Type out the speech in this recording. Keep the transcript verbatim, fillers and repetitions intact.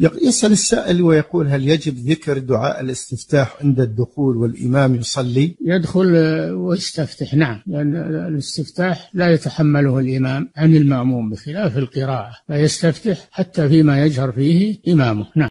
يسأل السائل ويقول: هل يجب ذكر دعاء الاستفتاح عند الدخول والإمام يصلي؟ يدخل ويستفتح، نعم، لأن الاستفتاح لا يتحمله الإمام عن المأموم بخلاف القراءة، فيستفتح حتى فيما يجهر فيه إمامه، نعم.